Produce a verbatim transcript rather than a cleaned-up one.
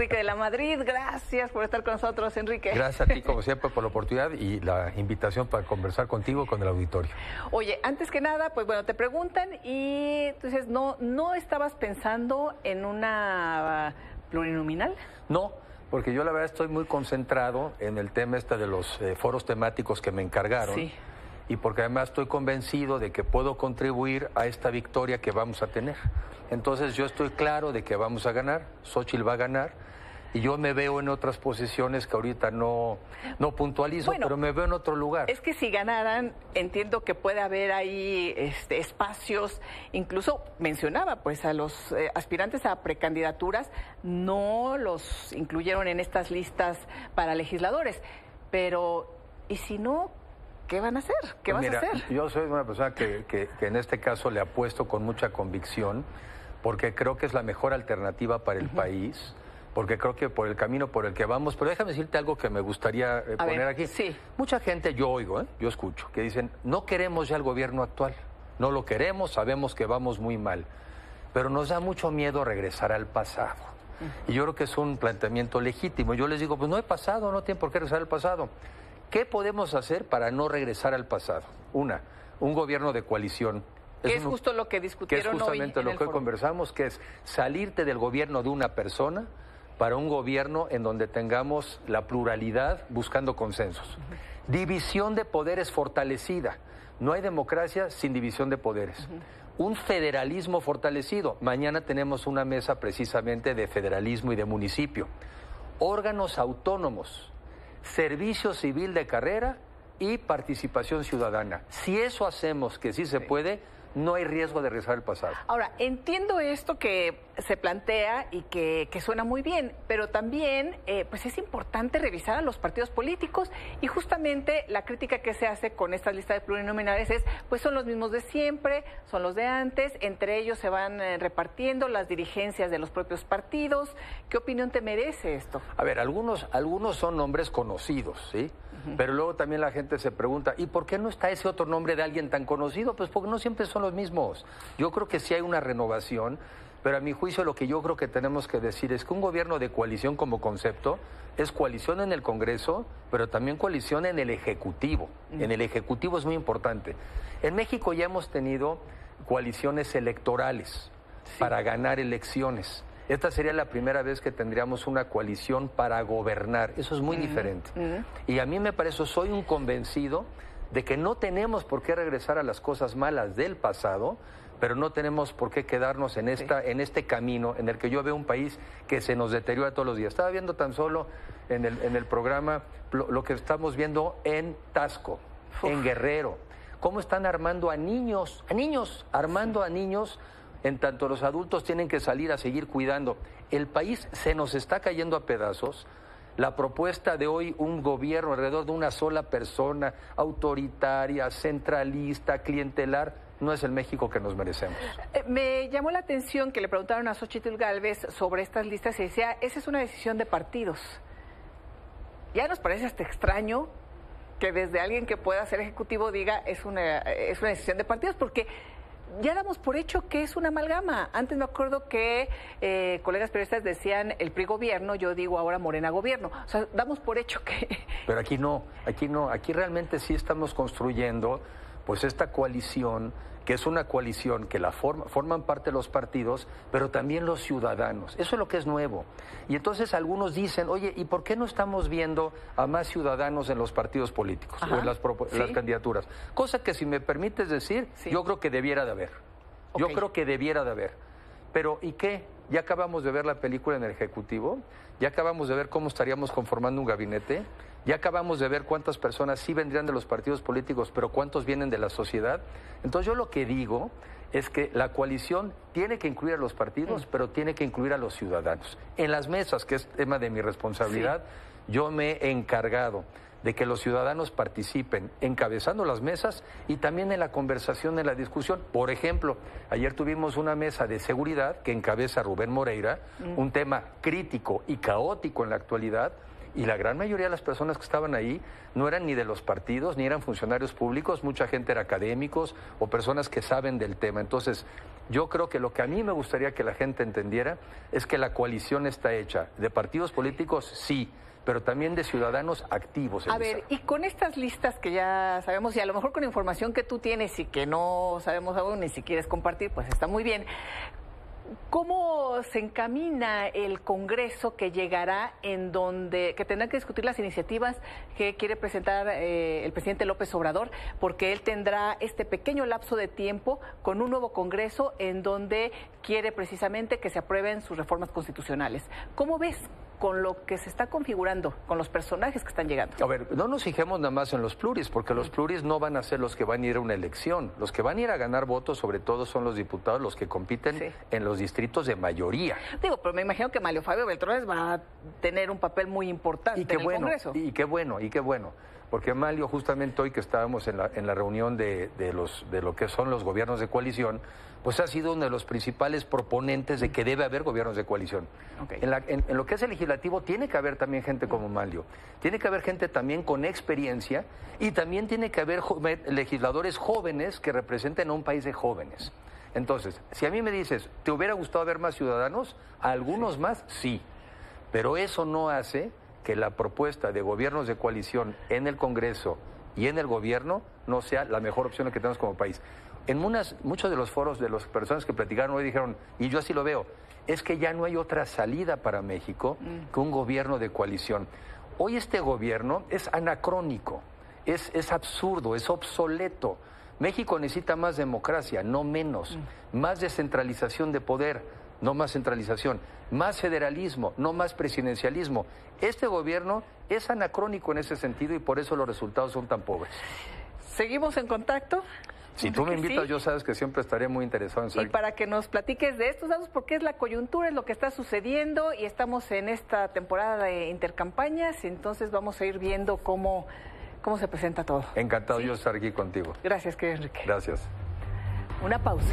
Enrique de la Madrid. Gracias por estar con nosotros, Enrique. Gracias a ti, como siempre, por la oportunidad y la invitación para conversar contigo, con el auditorio. Oye, antes que nada, pues bueno, te preguntan y entonces no, no estabas pensando en una plurinominal. No, porque yo la verdad estoy muy concentrado en el tema este de los eh, foros temáticos que me encargaron. Sí. Y porque además estoy convencido de que puedo contribuir a esta victoria que vamos a tener. Entonces yo estoy claro de que vamos a ganar, Xóchitl va a ganar, y yo me veo en otras posiciones que ahorita no, no puntualizo, bueno, pero me veo en otro lugar. Es que si ganaran, entiendo que puede haber ahí este, espacios, incluso mencionaba, pues a los eh, aspirantes a precandidaturas, no los incluyeron en estas listas para legisladores, pero ¿y si no? ¿Qué van a hacer? ¿Qué vas Mira, a hacer? Yo soy una persona que, que, que en este caso le apuesto con mucha convicción, porque creo que es la mejor alternativa para el uh-huh. país, porque creo que por el camino por el que vamos. Pero déjame decirte algo que me gustaría eh, poner ver, aquí. Sí. Mucha gente, yo oigo, ¿eh? yo escucho, que dicen, no queremos ya el gobierno actual, no lo queremos, sabemos que vamos muy mal, pero nos da mucho miedo regresar al pasado. Uh-huh. Y yo creo que es un planteamiento legítimo. Yo les digo, pues no he pasado, no tienen por qué regresar al pasado. ¿Qué podemos hacer para no regresar al pasado? Una, un gobierno de coalición. Que es, es justo lo que discutieron hoy. Que es justamente hoy lo que hoy conversamos, que es salirte del gobierno de una persona para un gobierno en donde tengamos la pluralidad buscando consensos. Uh-huh. División de poderes fortalecida. No hay democracia sin división de poderes. Uh-huh. Un federalismo fortalecido. Mañana tenemos una mesa precisamente de federalismo y de municipio. Órganos autónomos. Servicio civil de carrera y participación ciudadana. Si eso hacemos, que sí se puede, no hay riesgo de regresar al pasado. Ahora, entiendo esto que se plantea y que, que suena muy bien, pero también eh, pues es importante revisar a los partidos políticos, y justamente la crítica que se hace con esta lista de plurinominales es, pues son los mismos de siempre, son los de antes, entre ellos se van eh, repartiendo las dirigencias de los propios partidos. ¿Qué opinión te merece esto? A ver, algunos, algunos son nombres conocidos, ¿sí? Uh-huh. Pero luego también la gente se pregunta, ¿y por qué no está ese otro nombre de alguien tan conocido? Pues porque no siempre son los mismos. Yo creo que sí hay una renovación, pero a mi juicio lo que yo creo que tenemos que decir es que un gobierno de coalición como concepto es coalición en el Congreso, pero también coalición en el Ejecutivo. Mm. En el Ejecutivo es muy importante. En México ya hemos tenido coaliciones electorales sí. para ganar elecciones. Esta sería la primera vez que tendríamos una coalición para gobernar. Eso es muy mm. diferente. Mm. Y a mí me parece, soy un convencido de que no tenemos por qué regresar a las cosas malas del pasado, pero no tenemos por qué quedarnos en esta, en este camino en el que yo veo un país que se nos deteriora todos los días. Estaba viendo tan solo en el, en el programa lo, lo que estamos viendo en Taxco, Uf. en Guerrero, cómo están armando a niños, a niños, armando sí. a niños, en tanto los adultos tienen que salir a seguir cuidando. El país se nos está cayendo a pedazos. La propuesta de hoy, un gobierno alrededor de una sola persona, autoritaria, centralista, clientelar, no es el México que nos merecemos. Eh, me llamó la atención que le preguntaron a Xóchitl Gálvez sobre estas listas y decía, esa es una decisión de partidos. Ya nos parece hasta extraño que desde alguien que pueda ser ejecutivo diga, es una, es una decisión de partidos, porque ya damos por hecho que es una amalgama. Antes me acuerdo que eh, colegas periodistas decían el P R I gobierno, yo digo ahora Morena gobierno. O sea, damos por hecho que... Pero aquí no, aquí no, aquí realmente sí estamos construyendo pues esta coalición, que es una coalición que la forma, forman parte los partidos, pero también los ciudadanos. Eso es lo que es nuevo. Y entonces algunos dicen, oye, ¿y por qué no estamos viendo a más ciudadanos en los partidos políticos Ajá. o en las, ¿Sí? las candidaturas? Cosa que, si me permites decir, sí. yo creo que debiera de haber. Okay. Yo creo que debiera de haber. Pero, ¿y qué? Ya acabamos de ver la película en el Ejecutivo, ya acabamos de ver cómo estaríamos conformando un gabinete, ya acabamos de ver cuántas personas sí vendrían de los partidos políticos, pero cuántos vienen de la sociedad. Entonces yo lo que digo es que la coalición tiene que incluir a los partidos, mm. pero tiene que incluir a los ciudadanos. En las mesas, que es tema de mi responsabilidad, sí. yo me he encargado de que los ciudadanos participen encabezando las mesas y también en la conversación, en la discusión. Por ejemplo, ayer tuvimos una mesa de seguridad que encabeza Rubén Moreira, mm. un tema crítico y caótico en la actualidad, y la gran mayoría de las personas que estaban ahí no eran ni de los partidos, ni eran funcionarios públicos, mucha gente era académicos o personas que saben del tema. Entonces, yo creo que lo que a mí me gustaría que la gente entendiera es que la coalición está hecha de partidos políticos, sí, pero también de ciudadanos activos. A ver, y con estas listas que ya sabemos, y a lo mejor con información que tú tienes y que no sabemos aún, ni si quieres compartir, pues está muy bien. ¿Cómo se encamina el Congreso que llegará, en donde que tendrán que discutir las iniciativas que quiere presentar eh, el presidente López Obrador? Porque él tendrá este pequeño lapso de tiempo con un nuevo Congreso en donde quiere precisamente que se aprueben sus reformas constitucionales. ¿Cómo ves con lo que se está configurando, con los personajes que están llegando? A ver, no nos fijemos nada más en los pluris, porque los pluris no van a ser los que van a ir a una elección. Los que van a ir a ganar votos, sobre todo, son los diputados, los que compiten sí. en los distritos de mayoría. Digo, pero me imagino que Mario Fabio Beltrones va a tener un papel muy importante y qué en el bueno, Congreso. Y qué bueno, y qué bueno. Porque Manlio, justamente hoy que estábamos en la, en la reunión de, de, los, de lo que son los gobiernos de coalición, pues ha sido uno de los principales proponentes de que debe haber gobiernos de coalición. Okay. En, la, en, en lo que es el legislativo tiene que haber también gente como Manlio, tiene que haber gente también con experiencia y también tiene que haber jo- legisladores jóvenes que representen a un país de jóvenes. Entonces, si a mí me dices, ¿te hubiera gustado ver más ciudadanos? A algunos sí. más, sí, pero eso no hace que la propuesta de gobiernos de coalición en el Congreso y en el gobierno no sea la mejor opción que tenemos como país. En unas, muchos de los foros de las personas que platicaron hoy dijeron, y yo así lo veo, es que ya no hay otra salida para México que un gobierno de coalición. Hoy este gobierno es anacrónico, es, es absurdo, es obsoleto. México necesita más democracia, no menos, más descentralización de poder, no más centralización, más federalismo, no más presidencialismo. Este gobierno es anacrónico en ese sentido y por eso los resultados son tan pobres. ¿Seguimos en contacto? Si tú me invitas, sí. yo sabes que siempre estaré muy interesado en saber. Y para que nos platiques de estos datos, porque es la coyuntura, es lo que está sucediendo y estamos en esta temporada de intercampañas, entonces vamos a ir viendo cómo, cómo se presenta todo. Encantado sí. yo estar aquí contigo. Gracias, querido Enrique. Gracias. Una pausa.